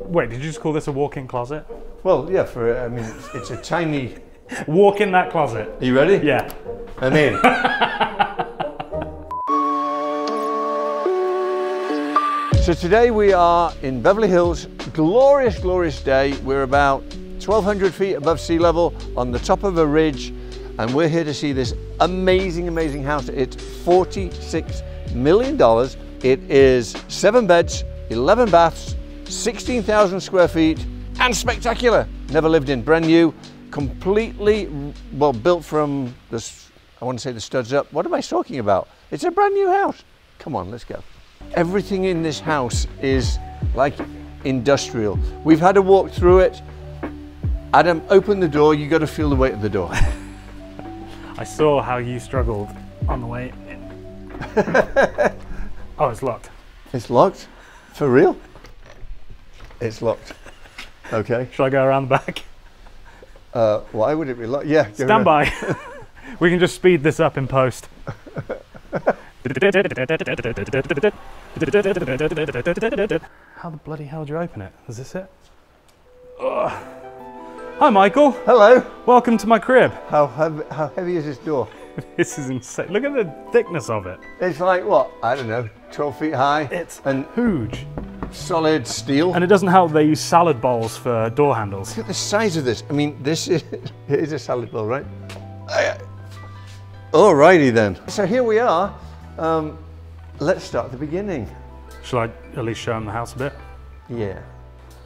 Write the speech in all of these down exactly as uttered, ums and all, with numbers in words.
Wait, did you just call this a walk-in closet? Well, yeah, for, I mean, it's, it's a tiny... Walk in that closet. Are you ready? Yeah. I'm in. So today we are in Beverly Hills. Glorious, glorious day. We're about twelve hundred feet above sea level on the top of a ridge. And we're here to see this amazing, amazing house. It's forty-six million dollars. It is seven beds, eleven baths, sixteen thousand square feet, and spectacular. Never lived in, brand new, completely, well, built from the, I want to say the studs up. What am I talking about? It's a brand new house. Come on, let's go. Everything in this house is like industrial. We've had a walk through it. Adam, open the door. You got to feel the weight of the door. I saw how you struggled on the way in. Oh, it's locked. It's locked? For real? It's locked. Okay. Shall I go around the back? Uh, why would it be locked? Yeah. Stand around. By. We can just speed this up in post. How the bloody hell do you open it? Is this it? Ugh. Hi, Michael. Hello. Welcome to my crib. How heavy, how heavy is this door? This is insane. Look at the thickness of it. It's like, what? I don't know, twelve feet high. It's and huge. Solid steel. And it doesn't help they use salad bowls for door handles. Look at the size of this. I mean, this is, it is a salad bowl, right? Alrighty then. So here we are. Um, let's start at the beginning. Shall I at least show them the house a bit? Yeah.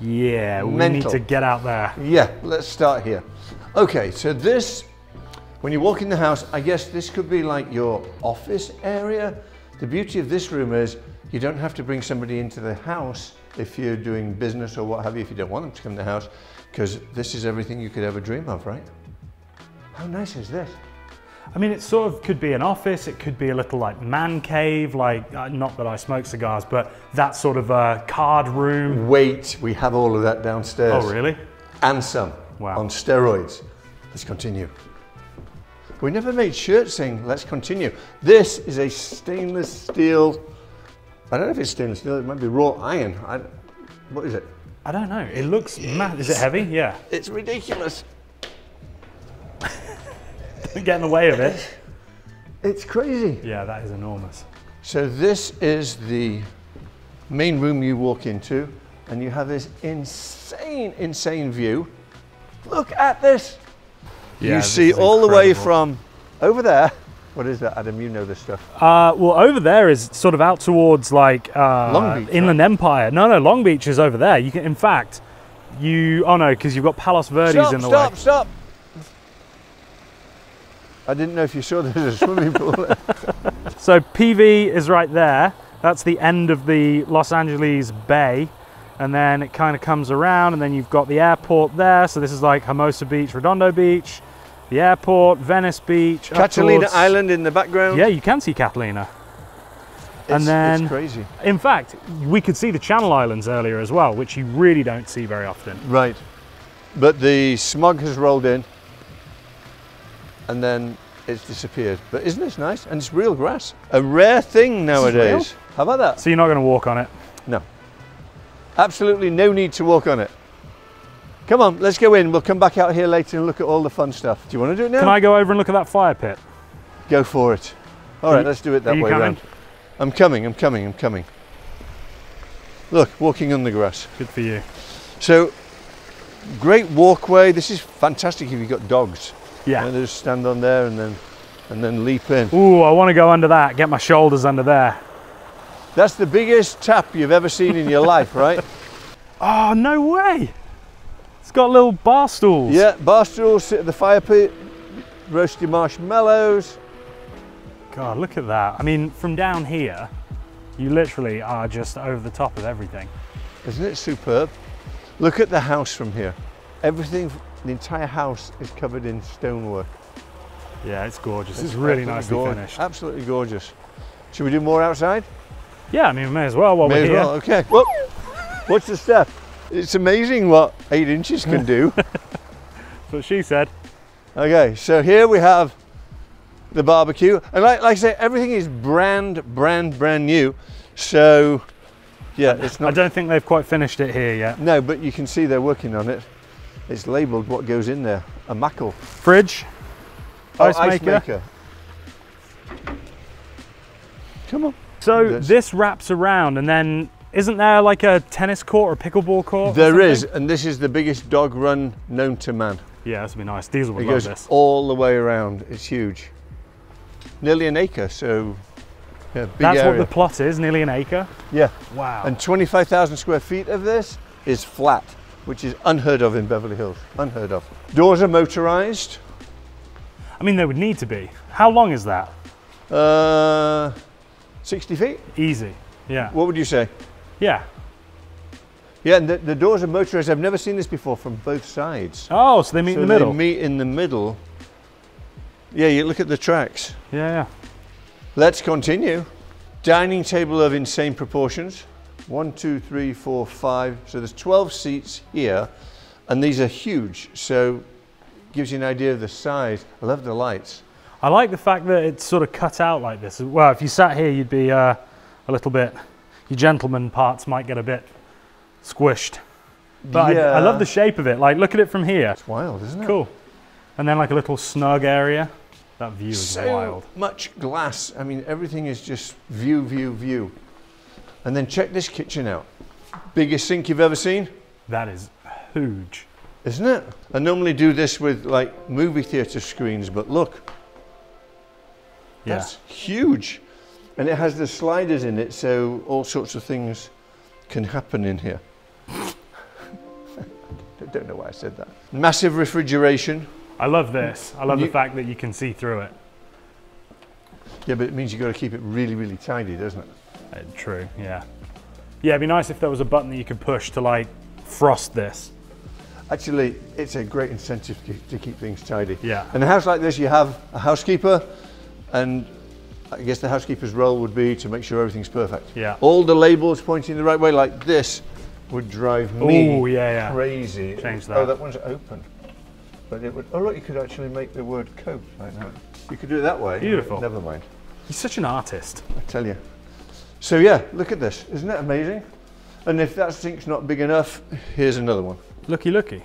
Yeah, we Mental. need to get out there. Yeah, let's start here. Okay, so this, when you walk in the house, I guess this could be like your office area. The beauty of this room is you don't have to bring somebody into the house if you're doing business or what have you, if you don't want them to come to the house, because this is everything you could ever dream of, right? How nice is this? I mean, it sort of could be an office, it could be a little like man cave, like, uh, not that I smoke cigars, but that sort of uh, card room. Wait, we have all of that downstairs. Oh, really? And some, wow. On steroids. Let's continue. We never made shirts saying, let's continue. This is a stainless steel, I don't know if it's stainless steel, it might be wrought iron. I, what is it? I don't know, it looks mad. Is it heavy? Yeah. It's ridiculous. Get in the way of it. It's crazy. Yeah, that is enormous. So this is the main room you walk into, and you have this insane, insane view. Look at this. Yeah, you see all incredible. the way from over there. What is that, Adam? You know this stuff. Uh, well, over there is sort of out towards like uh, Long Beach, Inland right? Empire. No, no, Long Beach is over there. You can, in fact, you. Oh no, because you've got Palos Verdes stop, in the stop, way. Stop! Stop! Stop! I didn't know if you saw there's a swimming pool. So P V is right there. That's the end of the Los Angeles Bay. And then it kind of comes around and then you've got the airport there. So this is like Hermosa Beach, Redondo Beach, the airport, Venice Beach. Catalina Island in the background. Yeah, you can see Catalina. It's, and then, it's crazy. In fact, we could see the Channel Islands earlier as well, which you really don't see very often. Right. But the smog has rolled in. And then it's disappeared. But isn't this nice? And it's real grass. A rare thing nowadays. How about that? So you're not going to walk on it? No. Absolutely no need to walk on it. Come on, let's go in. We'll come back out here later and look at all the fun stuff. Do you want to do it now? Can I go over and look at that fire pit? Go for it. All right, let's do it that way around. I'm coming, I'm coming, I'm coming. Look, walking on the grass. Good for you. So, great walkway. This is fantastic if you've got dogs. Yeah. And just stand on there and then and then leap in. Ooh, I want to go under that, get my shoulders under there. That's the biggest tap you've ever seen in your life, right? Oh, no way. It's got little bar stools. Yeah, bar stools, sit at the fire pit, roast your marshmallows. God, look at that. I mean, from down here, you literally are just over the top of everything. Isn't it superb? Look at the house from here. Everything. The entire house is covered in stonework. Yeah, it's gorgeous. It's, it's really nicely gorgeous. finished. Absolutely gorgeous. Should we do more outside? Yeah, I mean, we may as well while may we're as here. Well. Okay. Well, what's the step? It's amazing what eight inches can do. That's what she said. Okay, so here we have the barbecue. And like, like I say, everything is brand, brand, brand new. So Yeah, it's not. I don't think they've quite finished it here yet. No, but you can see they're working on it. It's labelled what goes in there. A mackerel. Fridge. Oh, ice, ice maker. maker. Come on. So this. this wraps around, and then isn't there like a tennis court or a pickleball court? There is, and this is the biggest dog run known to man. Yeah, this would be nice. Diesel would it love goes this. All the way around. It's huge. Nearly an acre, so yeah, big That's area. What the plot is, nearly an acre? Yeah. Wow. And twenty-five thousand square feet of this is flat, which is unheard of in Beverly Hills. Unheard of. Doors are motorized. I mean, they would need to be. How long is that? Uh, sixty feet. Easy, yeah. What would you say? Yeah. Yeah, and the, the doors are motorized. I've never seen this before, from both sides. Oh, so they meet so in the middle. They meet in the middle. Yeah, you look at the tracks. Yeah, yeah. Let's continue. Dining table of insane proportions. One, two, three, four, five. So there's twelve seats here, and these are huge. So gives you an idea of the size. I love the lights. I like the fact that it's sort of cut out like this. Well, if you sat here, you'd be uh, a little bit, your gentleman parts might get a bit squished. But yeah. I, I love the shape of it. Like, look at it from here. It's wild, isn't it? Cool. And then like a little snug area. That view is so wild. So much glass. I mean, everything is just view, view, view. And then check this kitchen out. Biggest sink you've ever seen. That is huge. Isn't it? I normally do this with like movie theater screens, but look. Yeah. That's huge. And it has the sliders in it, so all sorts of things can happen in here. I don't know why I said that. Massive refrigeration. I love this. I love you, the fact that you can see through it. Yeah, but it means you've got to keep it really, really tidy, doesn't it? Uh, true, yeah. Yeah, it'd be nice if there was a button that you could push to like frost this. Actually, it's a great incentive to, to keep things tidy. Yeah. In a house like this, you have a housekeeper, and I guess the housekeeper's role would be to make sure everything's perfect. Yeah. All the labels pointing the right way, like this, would drive me Ooh, yeah, yeah. crazy. Change that. Oh, that one's open. But it would, oh look, you could actually make the word Coke right now. You could do it that way. Beautiful. Never mind. He's such an artist. I tell you. So yeah, look at this. Isn't that amazing? And if that sink's not big enough, here's another one. Looky, looky.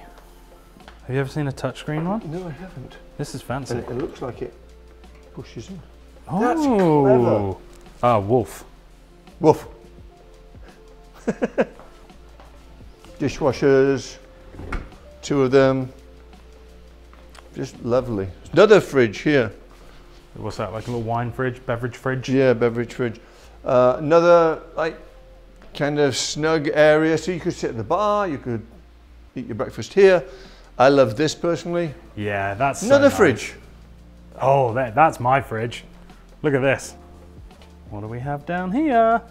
Have you ever seen a touchscreen one? No, I haven't. This is fancy. And it looks like it pushes in. Oh. That's clever. Ah, wolf. Wolf. Dishwashers, two of them. Just lovely. Another fridge here. What's that, like a little wine fridge, beverage fridge? Yeah, beverage fridge. Uh, another like kind of snug area. So you could sit at the bar, you could eat your breakfast here. I love this personally. Yeah, that's another so nice. fridge. Oh, that, that's my fridge. Look at this. What do we have down here?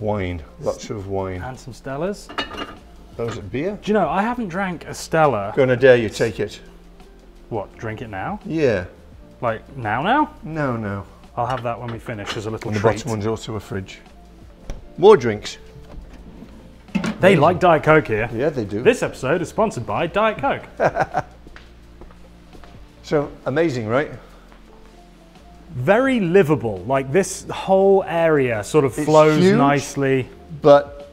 Wine, lots of wine. And some Stellas. Those are beer. Do you know, I haven't drank a Stella. Gonna dare you take it. What, drink it now? Yeah. Like now now? No, no. I'll have that when we finish as a little treat. The bottom one's also a fridge. More drinks. They like Diet Coke here. Yeah, they do. This episode is sponsored by Diet Coke. So, amazing, right? Very livable. Like this whole area sort of it's flows huge, nicely. But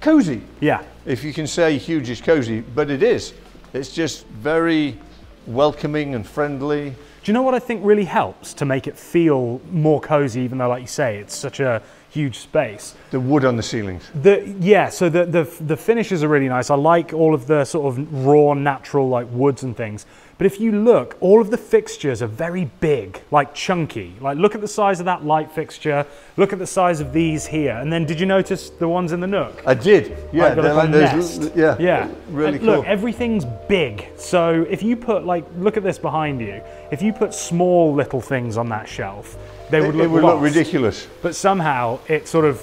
cozy. Yeah. If you can say huge is cozy, but it is. It's just very welcoming and friendly. Do you know what I think really helps to make it feel more cozy, even though, like you say, it's such a huge space? The wood on the ceilings. The, yeah, so the, the, the finishes are really nice. I like all of the sort of raw, natural, like woods and things. But if you look, all of the fixtures are very big, like chunky. Like look at the size of that light fixture, look at the size of these here. And then did you notice the ones in the nook? I did, yeah. Like, they're like those, yeah, yeah. Really cool. Look, everything's big. So if you put like, look at this behind you. If you put small little things on that shelf, they would, it, look, it would look ridiculous. But somehow it sort of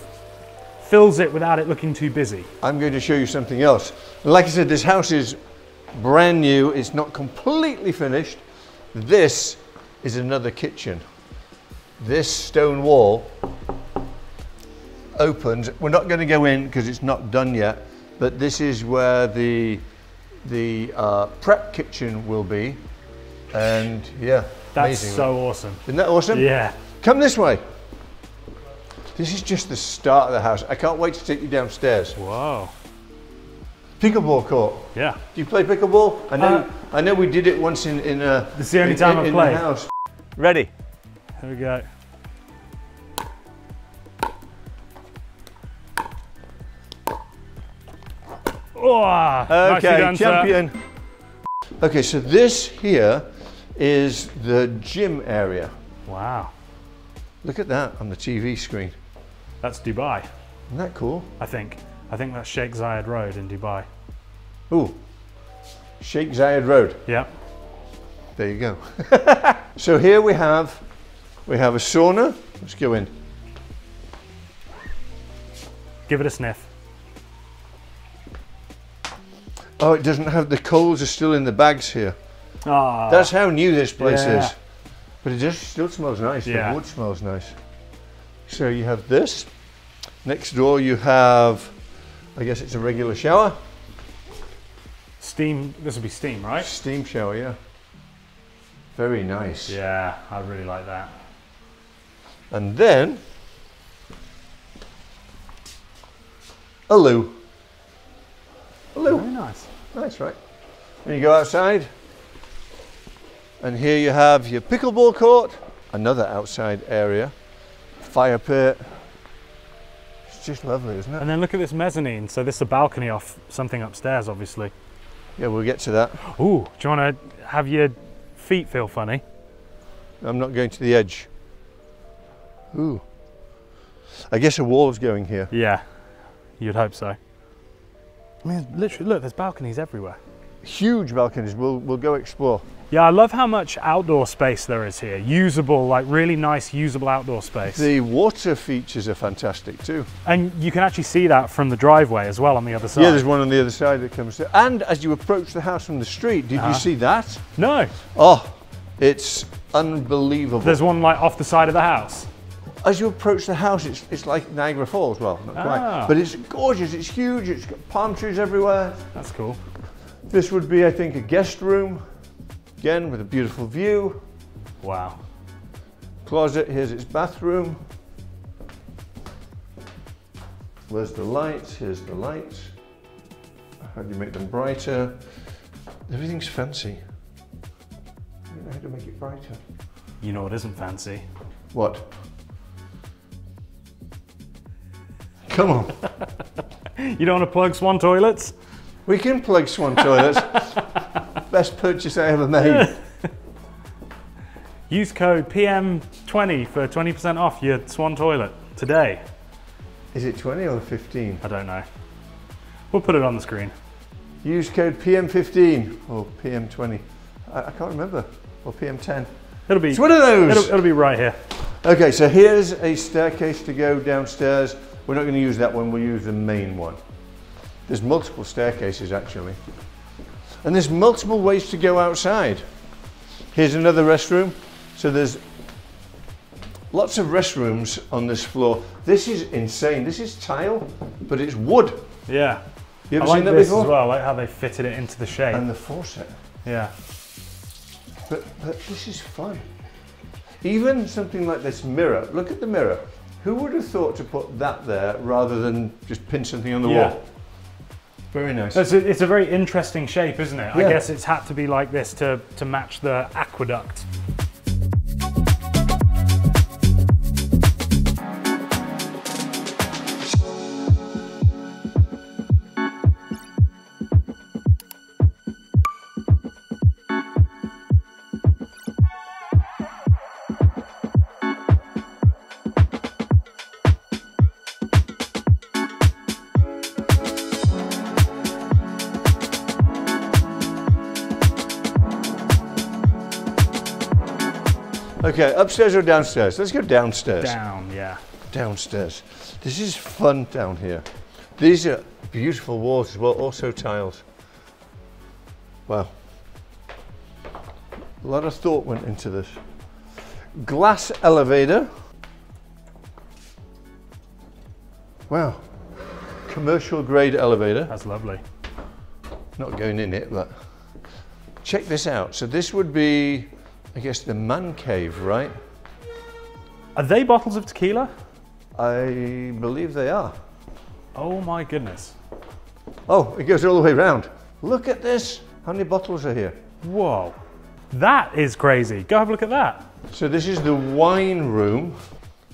fills it without it looking too busy. I'm going to show you something else. Like I said, this house is brand new, it's not completely finished. This is another kitchen. This stone wall opens. We're not going to go in because it's not done yet, but this is where the the uh, prep kitchen will be. And yeah, that's amazing, so right? Awesome. Isn't that awesome? Yeah. Come this way. This is just the start of the house. I can't wait to take you downstairs. Wow. Pickleball court. Yeah. Do you play pickleball? I know. Uh, I know we did it once in in a. This is the only in, time in, I in play. The house. Ready. Here we go. Oh, okay, champion. Okay, so this here is the gym area. Wow. Look at that on the T V screen. That's Dubai. Isn't that cool? I think. I think that's Sheikh Zayed Road in Dubai. Ooh, Sheikh Zayed Road. Yeah. There you go. So here we have, we have a sauna. Let's go in. Give it a sniff. Oh, it doesn't have, the coals are still in the bags here. Oh, that's how new this place yeah. is. But it just still smells nice, yeah. The wood smells nice. So you have this. Next door you have, I guess it's a regular shower. Steam, this will be steam, right? Steam shower, yeah. Very nice. Yeah, I really like that. And then, a loo. A loo. Very nice. Nice, right? Then you go outside, and here you have your pickleball court, another outside area, fire pit. It's just lovely, isn't it? And then look at this mezzanine. So this is a balcony off something upstairs, obviously. Yeah, we'll get to that. Ooh, do you want to have your feet feel funny? I'm not going to the edge. Ooh. I guess a wall's going here. Yeah, you'd hope so. I mean, literally, look, there's balconies everywhere. Huge balconies, we'll, we'll go explore. Yeah, I love how much outdoor space there is here. Usable, like really nice, usable outdoor space. The water features are fantastic too. And you can actually see that from the driveway as well on the other side. Yeah, there's one on the other side that comes to. And as you approach the house from the street, did uh-huh. you see that? No. Oh, it's unbelievable. There's one like off the side of the house. As you approach the house, it's, it's like Niagara Falls. Well, not ah. quite, but it's gorgeous, it's huge, it's got palm trees everywhere. That's cool. This would be, I think, a guest room, again, with a beautiful view. Wow. Closet, here's its bathroom. Where's the lights? Here's the lights. How do you make them brighter? Everything's fancy. I don't know how to make it brighter. You know what isn't fancy? What? Come on. You don't want to plug Swan toilets? We can plug Swan toilets. Best purchase I ever made. Use code P M twenty for twenty percent off your Swan toilet today. Is it twenty or fifteen? I don't know. We'll put it on the screen. Use code P M fifteen or P M twenty. I, I can't remember. Or P M ten. It'll be, it's one of those. It'll, it'll be right here. Okay, so here's a staircase to go downstairs. We're not going to use that one, we'll use the main one. There's multiple staircases actually. And there's multiple ways to go outside. Here's another restroom. So there's lots of restrooms on this floor. This is insane. This is tile, but it's wood. Yeah. You ever I seen like that this before? As well, I like how they fitted it into the shape. And the faucet. Yeah. But, but this is fun. Even something like this mirror, look at the mirror. Who would have thought to put that there rather than just pin something on the yeah. wall? Very nice. It's a, it's a very interesting shape, isn't it? Yeah. I guess it's had to be like this to, to match the aqueduct. Okay, upstairs or downstairs? Let's go downstairs. Down, yeah. Downstairs. This is fun down here. These are beautiful walls as well, also tiled. Wow. A lot of thought went into this. Glass elevator. Wow. Commercial grade elevator. That's lovely. Not going in it, but check this out. So this would be, I guess, the man cave, right? Are they bottles of tequila? I believe they are. Oh my goodness. Oh, it goes all the way around. Look at this. How many bottles are here? Whoa. That is crazy. Go have a look at that. So this is the wine room.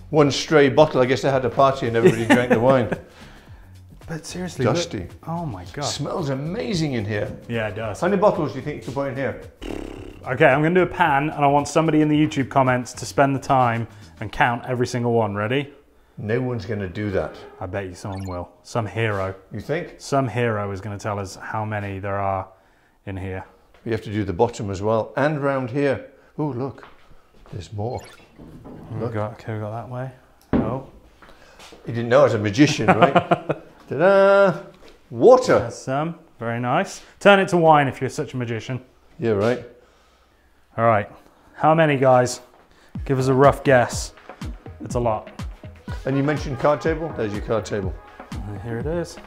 One stray bottle. I guess they had a party and everybody drank the wine. But seriously, dusty. Look, oh my God. Smells amazing in here. Yeah, it does. How many bottles do you think you could put in here? Okay, I'm gonna do a pan and I want somebody in the YouTube comments to spend the time and count every single one. Ready? No one's gonna do that. I bet you someone will. Some hero. You think? Some hero is gonna tell us how many there are in here. You have to do the bottom as well and round here. Oh, look, there's more. Look. We got, okay, we got that way. Oh. You didn't know I was a magician, right? Ta-da! Water! There's some. Very nice. Turn it to wine if you're such a magician. Yeah, right. All right. How many, guys? Give us a rough guess. It's a lot. And you mentioned card table? There's your card table. And here it is.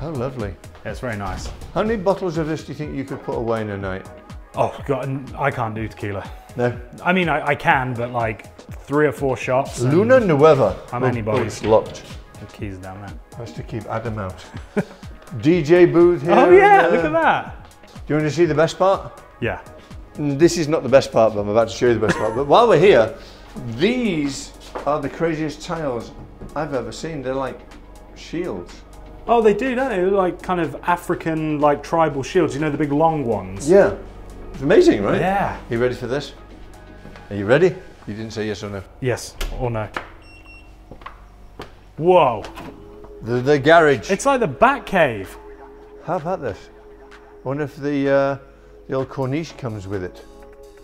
How lovely. It's very nice. How many bottles of this do you think you could put away in a night? Oh God, I can't do tequila. No? I mean, I, I can, but like three or four shots. Luna Nueva. How many bottles? Oh, it's locked. The keys down there. That's to keep Adam out. D J booth here. Oh yeah, and, uh, look at that. Do you want to see the best part? Yeah. This is not the best part, but I'm about to show you the best part. But while we're here, these are the craziest tiles I've ever seen. They're like shields. Oh, they do, don't they? They're like kind of African, like tribal shields. You know, the big long ones. Yeah. It's amazing, right? Yeah. Are you ready for this? Are you ready? You didn't say yes or no. Yes or no. Whoa. The, the garage. It's like the Bat Cave. How about this? I wonder if the, uh, the old Corniche comes with it.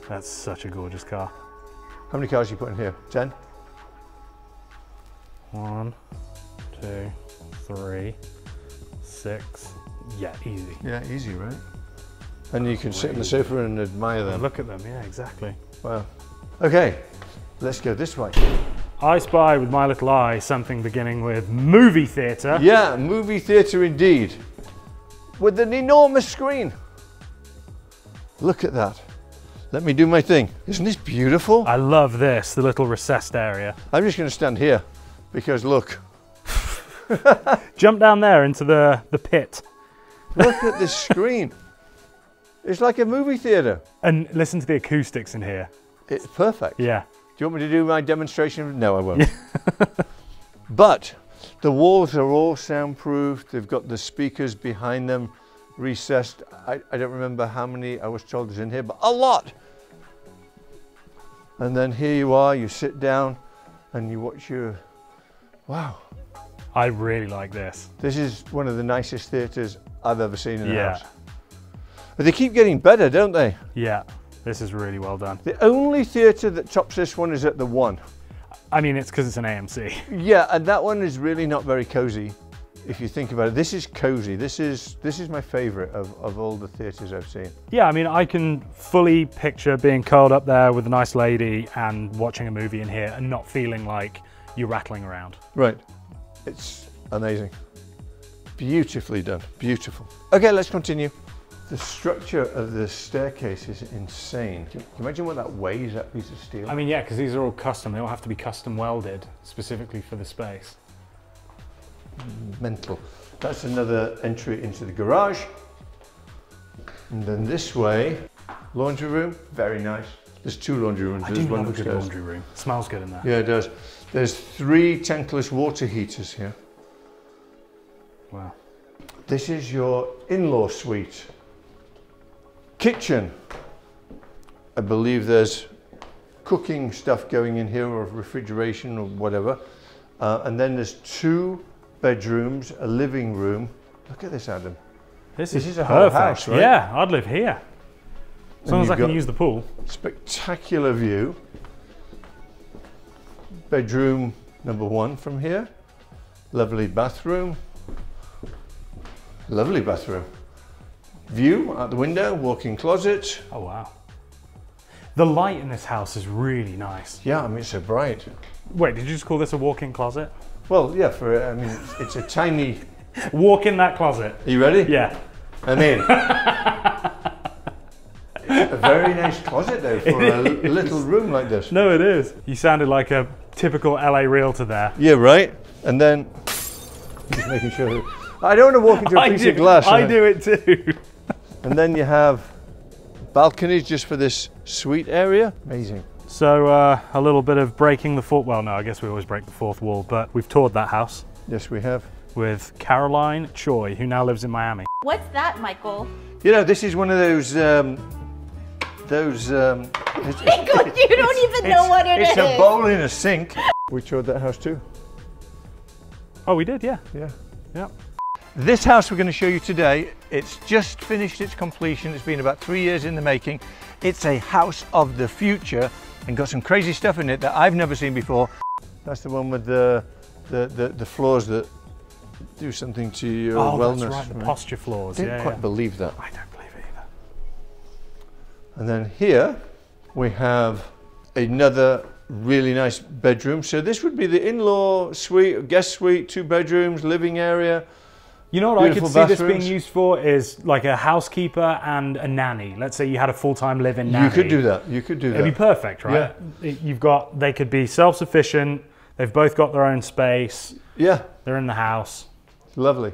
That's such a gorgeous car. How many cars you put in here? Ten? One, two, three, six. Yeah, easy. Yeah, easy, right? And you can sit on the sofa and admire them. Look at them, yeah, exactly. Wow. Okay, let's go this way. I spy with my little eye something beginning with movie theatre. Yeah, movie theatre indeed. With an enormous screen. Look at that. Let me do my thing. Isn't this beautiful? I love this, the little recessed area. I'm just going to stand here because look. Jump down there into the, the pit. Look at this screen. It's like a movie theatre. And listen to the acoustics in here. It's perfect. Yeah. Do you want me to do my demonstration? No, I won't. But the walls are all soundproof. They've got the speakers behind them, recessed. I, I don't remember how many I was told is in here, but a lot. And then here you are, you sit down and you watch your, wow. I really like this. This is one of the nicest theatres I've ever seen in a yeah. house. But they keep getting better, don't they? Yeah, this is really well done. The only theatre that tops this one is at the One. I mean, it's because it's an A M C. Yeah, and that one is really not very cozy, if you think about it. This is cozy. This is this is my favourite of, of all the theatres I've seen. Yeah, I mean, I can fully picture being curled up there with a nice lady and watching a movie in here and not feeling like you're rattling around. Right. It's amazing. Beautifully done. Beautiful. Okay, let's continue. The structure of the staircase is insane. Can you imagine what that weighs, that piece of steel? I mean, yeah, because these are all custom. They all have to be custom welded specifically for the space. Mental. That's another entry into the garage. And then this way, laundry room, very nice. There's two laundry rooms. I do love a good laundry room. It smells good in there. Yeah, it does. There's three tankless water heaters here. Wow. This is your in-law suite. Kitchen. I believe there's cooking stuff going in here or refrigeration or whatever. Uh, and then there's two bedrooms, a living room. Look at this, Adam. This, this is, is a whole house, right? Yeah, I'd live here. As long as I can use the pool. Spectacular view. Bedroom number one from here. Lovely bathroom. Lovely bathroom. View out the window, walk-in closet. Oh wow. The light in this house is really nice. Yeah, I mean, it's so bright. Wait, did you just call this a walk-in closet? Well, yeah, for, I mean, it's, it's a tiny... Walk in that closet. Are you ready? Yeah. I'm in. A very nice closet though for it a is. little room like this. No, it is. You sounded like a typical L A realtor there. Yeah, right. And then just making sure. I don't want to walk into a I piece do, of glass. I do it too. And then you have balconies just for this suite area. Amazing. So uh, a little bit of breaking the fourth. Well, no, I guess we always break the fourth wall, but we've toured that house. Yes, we have. With Caroline Choi, who now lives in Miami. What's that, Michael? You know, this is one of those, um, those, um... It's, Michael, it's, you don't even know what it it's is. It's a bowl in a sink. We toured that house too. Oh, we did, yeah. Yeah. Yeah. This house we're going to show you today, it's just finished its completion. It's been about three years in the making. It's a house of the future and got some crazy stuff in it that I've never seen before. That's the one with the, the, the, the floors that do something to your oh, wellness. Oh, that's right, the right? posture floors. I didn't yeah, quite yeah. believe that. I don't believe it either. And then here we have another really nice bedroom. So this would be the in-law suite, guest suite, two bedrooms, living area. You know what Beautiful I could see bathrooms. this being used for is like a housekeeper and a nanny. Let's say you had a full-time live-in nanny. You could do that. You could do It'd that. It'd be perfect, right? Yeah. You've got, they could be self-sufficient. They've both got their own space. Yeah. They're in the house. Lovely.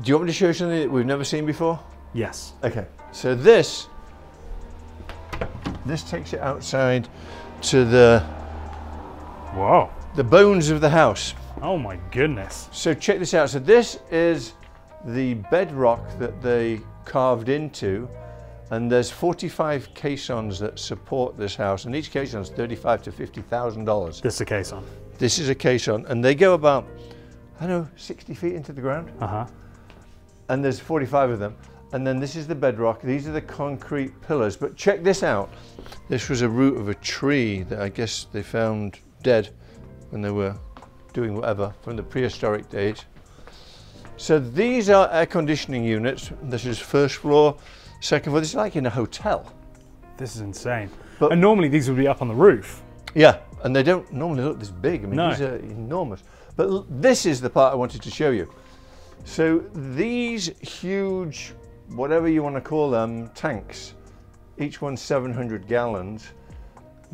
Do you want me to show you something that we've never seen before? Yes. Okay. So this, this takes it outside to the, wow, the bones of the house. Oh my goodness. So check this out. So this is the bedrock that they carved into, and there's forty-five caissons that support this house, and each caisson's thirty-five to fifty thousand dollars. This is a caisson. This is a caisson, and they go about, I don't know, sixty feet into the ground. Uh-huh. And there's forty-five of them. And then this is the bedrock. These are the concrete pillars, but check this out. This was a root of a tree that I guess they found dead when they were doing whatever from the prehistoric days. So these are air conditioning units. This is first floor, second floor. This is like in a hotel. This is insane. But, and normally these would be up on the roof. Yeah, and they don't normally look this big. I mean, no. These are enormous. But this is the part I wanted to show you. So these huge, whatever you want to call them, tanks, each one seven hundred gallons,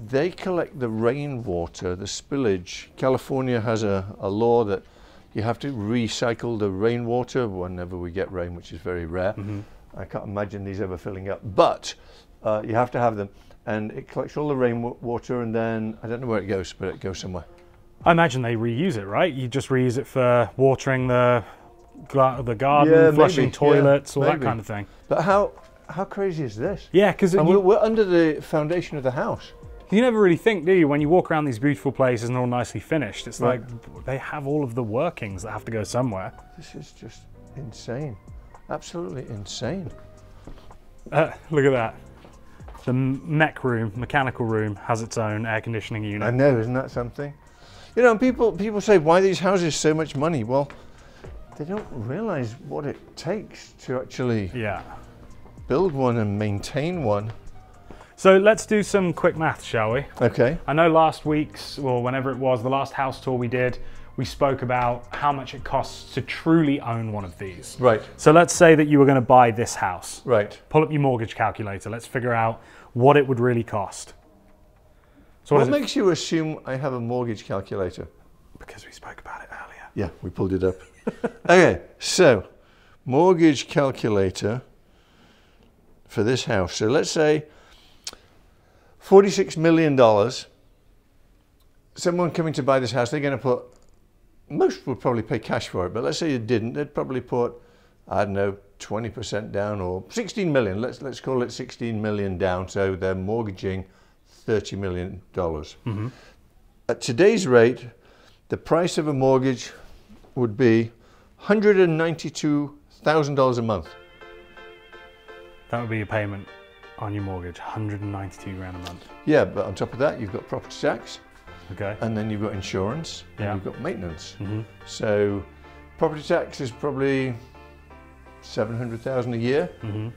they collect the rainwater, the spillage. California has a, a law that you have to recycle the rainwater whenever we get rain, which is very rare. Mm-hmm. I can't imagine these ever filling up, but uh, you have to have them. And it collects all the rainwater, and then I don't know where it goes, but it goes somewhere. I imagine they reuse it, right? You just reuse it for watering the, the garden, yeah, flushing maybe. toilets, yeah, all maybe. that kind of thing. But how, how crazy is this? Yeah, because we're, we're under the foundation of the house. You never really think, do you, when you walk around these beautiful places and all nicely finished, it's right. like they have all of the workings that have to go somewhere. This is just insane. Absolutely insane. Uh, look at that. The mech room, mechanical room, has its own air conditioning unit. I know, isn't that something? You know, people, people say, why are these houses so much money? Well, they don't realize what it takes to actually yeah. build one and maintain one. So let's do some quick math, shall we? Okay. I know last week's, or well, whenever it was, the last house tour we did, we spoke about how much it costs to truly own one of these. Right. So let's say that you were going to buy this house. Right. Pull up your mortgage calculator. Let's figure out what it would really cost. So what, what makes you assume I have a mortgage calculator? Because we spoke about it earlier. Yeah, we pulled it up. Okay, so mortgage calculator for this house. So let's say forty-six million dollars, someone coming to buy this house, they're going to put, most would probably pay cash for it, but let's say you didn't, they'd probably put, I don't know, twenty percent down or sixteen million, let's, let's call it sixteen million down, so they're mortgaging thirty million dollars. Mm-hmm. At today's rate, the price of a mortgage would be one hundred ninety-two thousand dollars a month. That would be your payment on your mortgage, one hundred ninety-two grand a month. Yeah, but on top of that, you've got property tax. Okay. And then you've got insurance, and yeah. you've got maintenance. Mm-hmm. So property tax is probably seven hundred thousand a year. Mm-hmm.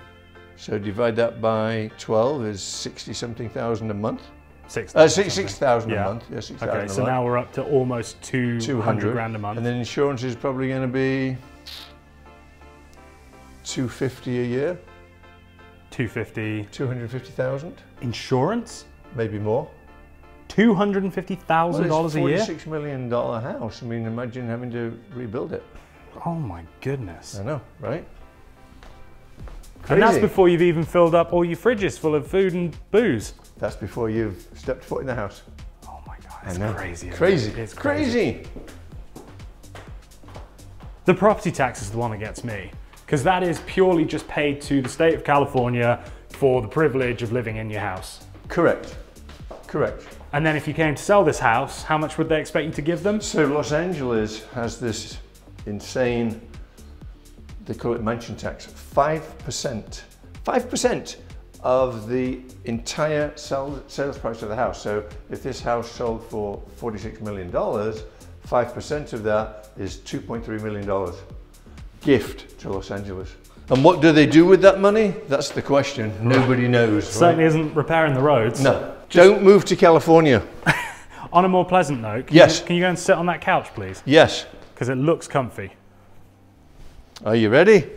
So divide that by twelve is sixty something thousand a month. Six. Uh, six six thousand yeah. a month. Yeah, six thousand. Okay, so now we're up to almost two hundred grand a month. And then insurance is probably going to be two fifty a year. two fifty. two hundred fifty thousand. Insurance? Maybe more. two hundred fifty thousand dollars well, a year? It's a forty-six million dollar house. I mean, imagine having to rebuild it. Oh my goodness. I know, right? Crazy. And that's before you've even filled up all your fridges full of food and booze. That's before you've stepped foot in the house. Oh my God, it's crazy. Crazy. It? It's crazy. crazy. The property tax is the one that gets me, because that is purely just paid to the state of California for the privilege of living in your house. Correct. Correct. And then if you came to sell this house, how much would they expect you to give them? So Los Angeles has this insane, they call it mansion tax, five percent. five percent of the entire sales price of the house. So if this house sold for forty-six million dollars, five percent of that is two point three million dollars. Gift to Los Angeles. And what do they do with that money? That's the question. Nobody knows. Certainly right? Isn't repairing the roads. No. Just don't move to California. On a more pleasant note, can, yes. you, can you go and sit on that couch, please? Yes. Because it looks comfy. Are you ready?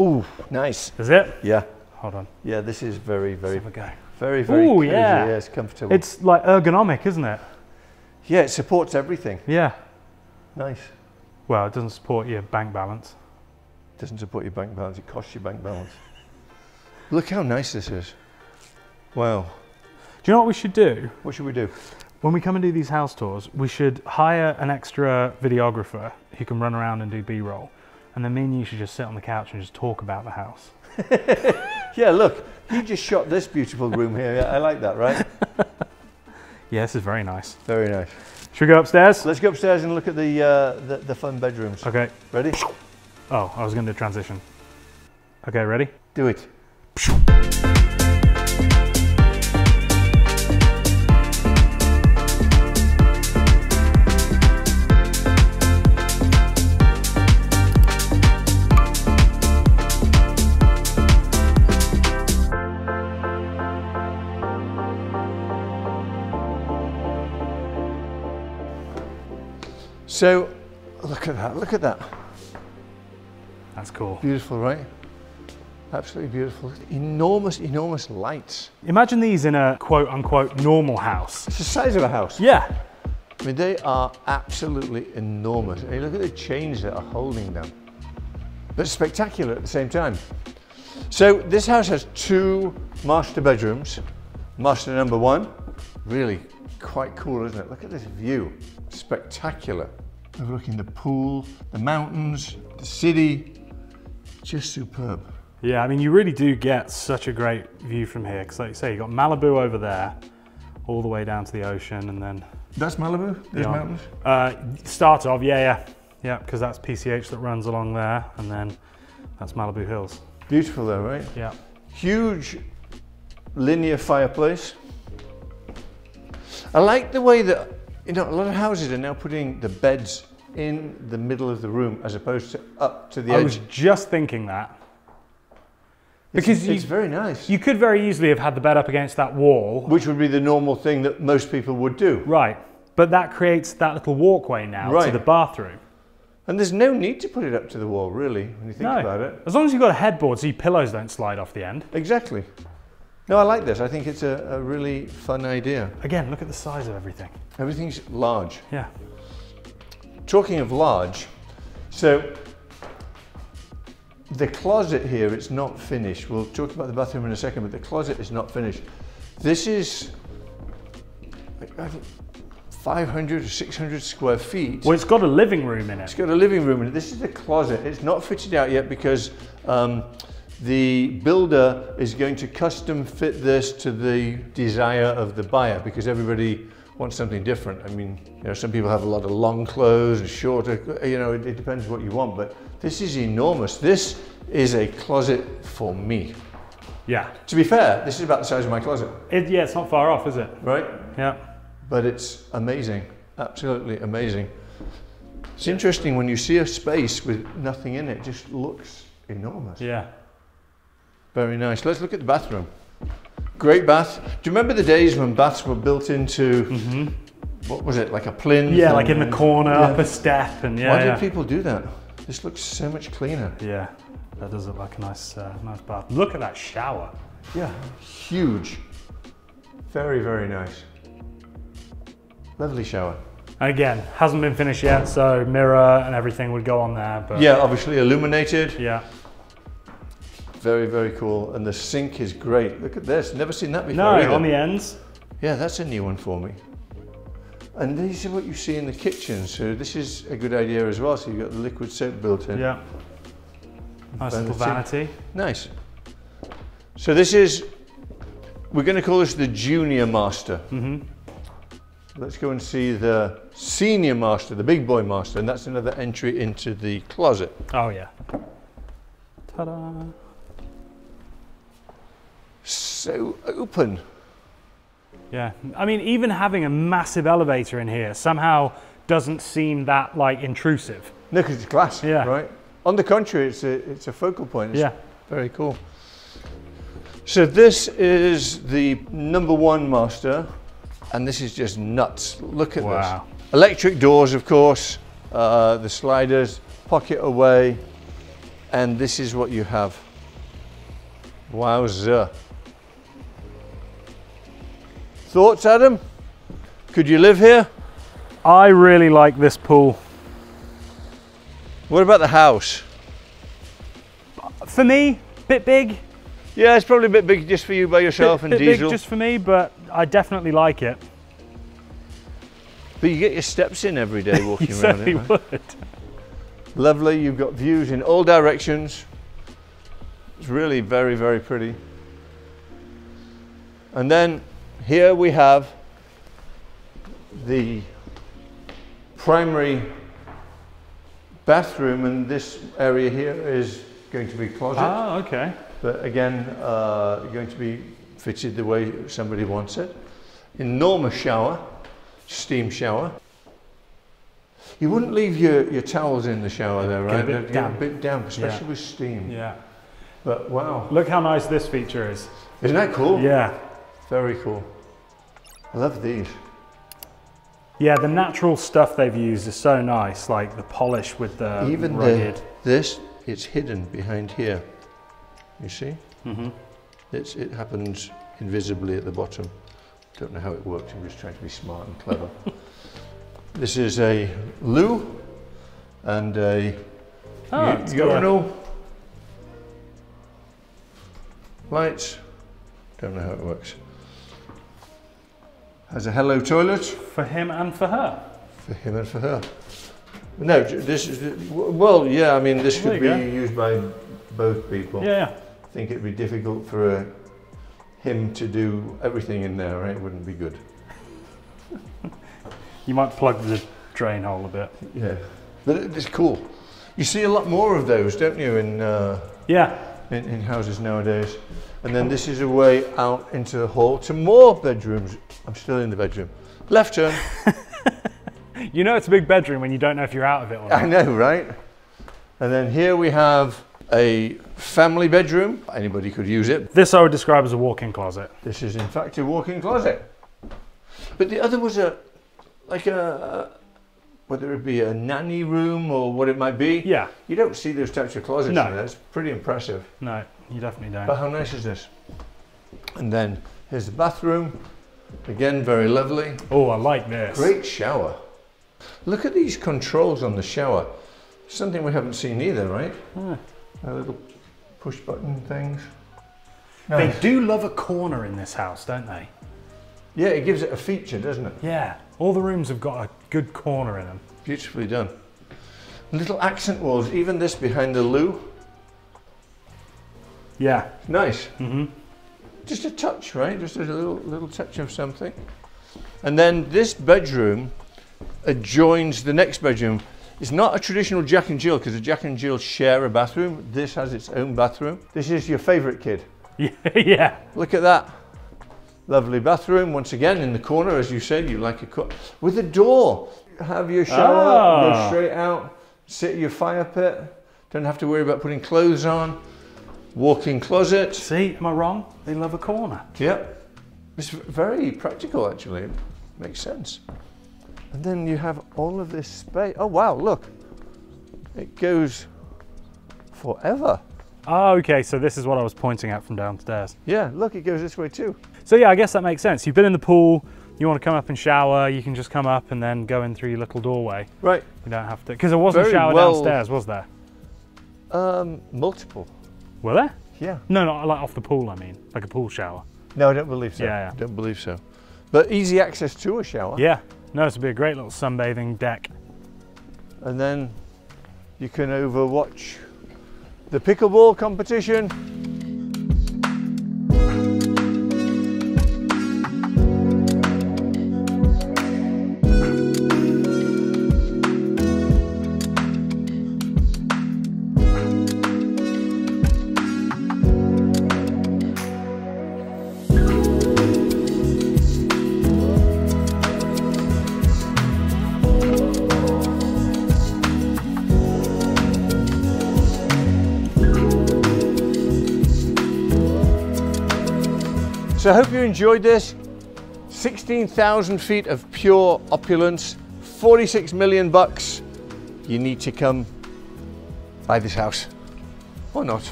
Ooh, nice. Is it? Yeah. Hold on. Yeah, this is very, very, have a go. very, very Ooh, cozy. Yeah. Yeah, it's comfortable. It's like ergonomic, isn't it? Yeah, it supports everything. Yeah. Nice. Well, it doesn't support your bank balance. It doesn't support your bank balance. It costs your bank balance. Look how nice this is. Wow. Do you know what we should do? What should we do? When we come and do these house tours, we should hire an extra videographer who can run around and do B-roll. And then me and you should just sit on the couch and just talk about the house. Yeah, look, you just shot this beautiful room here. I like that, right? Yeah, this is very nice. Very nice. Should we go upstairs? Let's go upstairs and look at the, uh, the, the fun bedrooms. Okay. Ready? Oh, I was going to do transition. Okay, ready? Do it. So, look at that, look at that. That's cool. Beautiful, right? Absolutely beautiful. Enormous, enormous lights. Imagine these in a quote unquote normal house. It's the size of a house. Yeah. I mean, they are absolutely enormous. I mean, look at the chains that are holding them. But spectacular at the same time. So this house has two master bedrooms. Master number one, really quite cool, isn't it? Look at this view, spectacular. Overlooking the pool, the mountains, the city, just superb. Yeah, I mean, you really do get such a great view from here, because like you say, you've got Malibu over there, all the way down to the ocean, and then... That's Malibu, these mountains? Uh, start of, yeah, yeah. Yeah, because that's P C H that runs along there, and then that's Malibu Hills. Beautiful though, right? Yeah. Huge linear fireplace. I like the way that, you know, a lot of houses are now putting the beds in the middle of the room as opposed to up to the edge. I was just thinking that. Because it's, you, it's very nice. You could very easily have had the bed up against that wall. Which would be the normal thing that most people would do. Right. But that creates that little walkway now right. to the bathroom. And there's no need to put it up to the wall, really, when you think no. about it. As long as you've got a headboard so your pillows don't slide off the end. Exactly. No, I like this. I think it's a, a really fun idea. Again, look at the size of everything. Everything's large. Yeah. Talking of large, so the closet here, it's not finished. We'll talk about the bathroom in a second, but the closet is not finished. This is five hundred or six hundred square feet. Well, it's got a living room in it. It's got a living room in it. This is the closet. It's not fitted out yet because um, the builder is going to custom fit this to the desire of the buyer, because everybody wants something different. I mean, you know, some people have a lot of long clothes and shorter, you know, it, it depends what you want, but this is enormous. This is a closet for me. Yeah. To be fair, this is about the size of my closet. It, yeah, it's not far off, is it? Right? Yeah. But it's amazing, absolutely amazing. It's interesting when you see a space with nothing in it, it just looks enormous. Yeah. Very nice. Let's look at the bathroom. Great bath. Do you remember the days when baths were built into, mm-hmm. what was it, like a plinth? Yeah, like in the corner, yeah. up a step. And yeah, Why yeah. did people do that? This looks so much cleaner. Yeah. That does look like a nice, uh, nice bath. Look at that shower. Yeah, huge. Very, very nice. Lovely shower. Again, hasn't been finished yet, so mirror and everything would go on there. But yeah, obviously illuminated. Yeah. Very, very cool. And the sink is great. Look at this. Never seen that before. No, either. On the ends. Yeah, that's a new one for me. And this is what you see in the kitchen. So this is a good idea as well. So you've got the liquid soap built in. Yeah. Nice vanity. Little vanity. Nice. So this is, we're going to call this the junior master. Mm-hmm. Let's go and see the senior master, the big boy master, and that's another entry into the closet. Oh yeah. Ta-da. So open. Yeah, I mean, even having a massive elevator in here somehow doesn't seem that like intrusive. No, because it's glass, yeah. Right? On the contrary, it's a, it's a focal point. It's yeah. Very cool. So this is the number one master. And this is just nuts. Look at wow. this. Electric doors, of course, uh, the sliders, pocket away. And this is what you have. Wowza. Thoughts, Adam? Could you live here? I really like this pool. What about the house? For me, bit big. Yeah, it's probably a bit big just for you by yourself bit, and bit Diesel. Big just for me, but I definitely like it. But you get your steps in every day walking you around it. Right? Would. Lovely, you've got views in all directions. It's really very, very pretty. And then here we have the primary bathroom, and this area here is going to be closet. Ah, okay. But again, uh, going to be fitted the way somebody wants it. Enormous shower, steam shower. You wouldn't leave your, your towels in the shower there, right? Get a bit damp. A bit damp, especially yeah. with steam. Yeah. But wow. Look how nice this feature is. Isn't that cool? Yeah. Very cool. I love these. Yeah, the natural stuff they've used is so nice, like the polish with the Even rugged. The, this, it's hidden behind here. You see? Mm-hmm. It's, it happens invisibly at the bottom. Don't know how it works, I'm just trying to be smart and clever. This is a loo and a oh, urinal. Lights. Don't know how it works. Has a hello toilet. For him and for her. For him and for her. No, this is, well, yeah, I mean, this could be go. used by both people. Yeah. I think it'd be difficult for uh, him to do everything in there, right? It wouldn't be good. You might plug the drain hole a bit. Yeah, but it's cool. You see a lot more of those, don't you, in uh, yeah in, in houses nowadays. And then this is a way out into the hall to more bedrooms. I'm still in the bedroom. Left turn. You know it's a big bedroom when you don't know if you're out of it or not. I know, right? And then here we have a family bedroom. Anybody could use it. This I would describe as a walk-in closet. This is in fact a walk-in closet. But the other was a, like a, whether it be a nanny room or what it might be. Yeah. You don't see those types of closets no. in there. It's pretty impressive. No, you definitely don't. But how nice is this? And then here's the bathroom. Again, very lovely. Oh, I like this. Great shower. Look at these controls on the shower. Something we haven't seen either, right? Yeah. A little push button things. Nice. They do love a corner in this house, don't they? Yeah, it gives it a feature, doesn't it? Yeah, all the rooms have got a good corner in them. Beautifully done. Little accent walls, even this behind the loo. Yeah. Nice. Mm-hmm. Just a touch, right? Just a little, little touch of something. And then this bedroom adjoins the next bedroom. It's not a traditional Jack and Jill because the Jack and Jill share a bathroom. This has its own bathroom. This is your favourite kid. Yeah. Look at that. Lovely bathroom. Once again, in the corner, as you said, you like a cut. With a door. Have your shower, oh. go straight out, sit at your fire pit. Don't have to worry about putting clothes on. Walk-in closet. See, am I wrong? They love a corner. Yep. It's very practical, actually. It makes sense. And then you have all of this space. Oh wow, look. It goes forever. Oh, okay, so this is what I was pointing at from downstairs. Yeah, look, it goes this way too. So yeah, I guess that makes sense. You've been in the pool, you want to come up and shower, you can just come up and then go in through your little doorway. Right. You don't have to, because there wasn't a shower well, downstairs, was there? Um, multiple. Were there? Yeah. No, not like off the pool, I mean, like a pool shower. No, I don't believe so. Yeah, yeah. I don't believe so. But easy access to a shower. Yeah. No, this would be a great little sunbathing deck. And then you can overwatch the pickleball competition. So I hope you enjoyed this. sixteen thousand feet of pure opulence, forty-six million bucks. You need to come buy this house. Or not.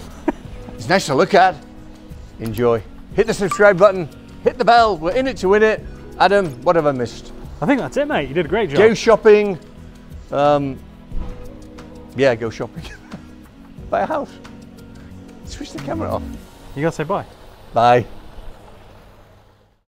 It's nice to look at. Enjoy. Hit the subscribe button, hit the bell. We're in it to win it. Adam, what have I missed? I think that's it, mate. You did a great job. Go shopping. Um, yeah, go shopping. Buy a house. Switch the camera off. You gotta say bye. Bye.